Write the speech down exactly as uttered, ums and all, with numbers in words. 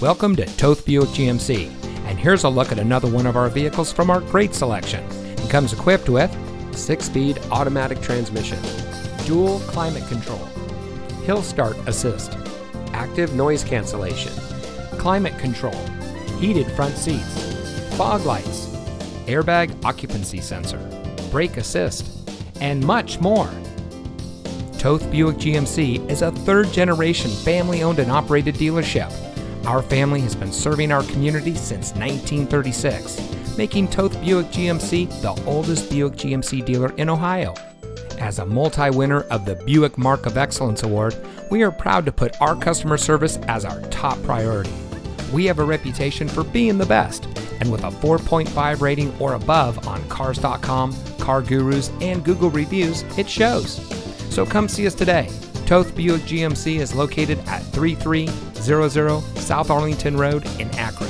Welcome to Toth Buick G M C, and here's a look at another one of our vehicles from our great selection. It comes equipped with six-speed automatic transmission, dual climate control, hill start assist, active noise cancellation, climate control, heated front seats, fog lights, airbag occupancy sensor, brake assist, and much more. Toth Buick G M C is a third-generation family-owned and operated dealership. Our family has been serving our community since nineteen thirty-six, making Toth Buick G M C the oldest Buick G M C dealer in Ohio. As a multi-winner of the Buick Mark of Excellence Award, we are proud to put our customer service as our top priority. We have a reputation for being the best, and with a four point five rating or above on Cars dot com, CarGurus, and Google reviews, it shows. So come see us today. Toth Buick G M C is located at three three zero zero South Arlington Road in Akron.